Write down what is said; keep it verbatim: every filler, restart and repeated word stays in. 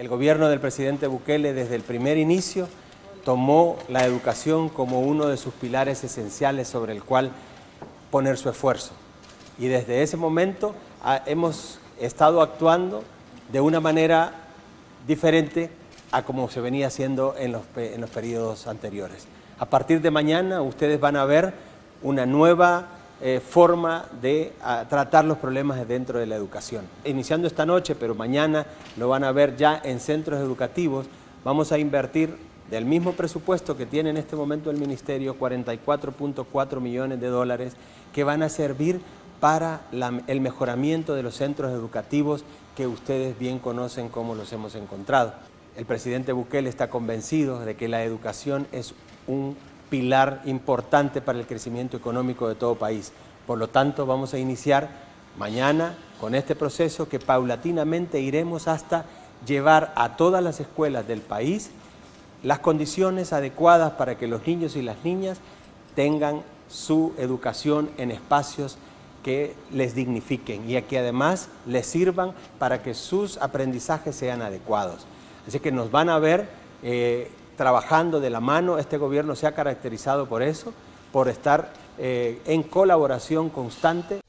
El gobierno del presidente Bukele desde el primer inicio tomó la educación como uno de sus pilares esenciales sobre el cual poner su esfuerzo. Y desde ese momento a, hemos estado actuando de una manera diferente a como se venía haciendo en los, en los periodos anteriores. A partir de mañana ustedes van a ver una nueva eh, forma de a, tratar los problemas dentro de la educación. Iniciando esta noche, pero mañana lo van a ver ya en centros educativos, vamos a invertir del mismo presupuesto que tiene en este momento el Ministerio, cuarenta y cuatro punto cuatro millones de dólares, que van a servir para la, el mejoramiento de los centros educativos que ustedes bien conocen cómo los hemos encontrado. El presidente Bukele está convencido de que la educación es un pilar importante para el crecimiento económico de todo país. Por lo tanto, vamos a iniciar mañana con este proceso que paulatinamente iremos hasta llevar a todas las escuelas del país las condiciones adecuadas para que los niños y las niñas tengan su educación en espacios que les dignifiquen y que además les sirvan para que sus aprendizajes sean adecuados. Así que nos van a ver eh, trabajando de la mano. Este gobierno se ha caracterizado por eso, por estar eh, en colaboración constante.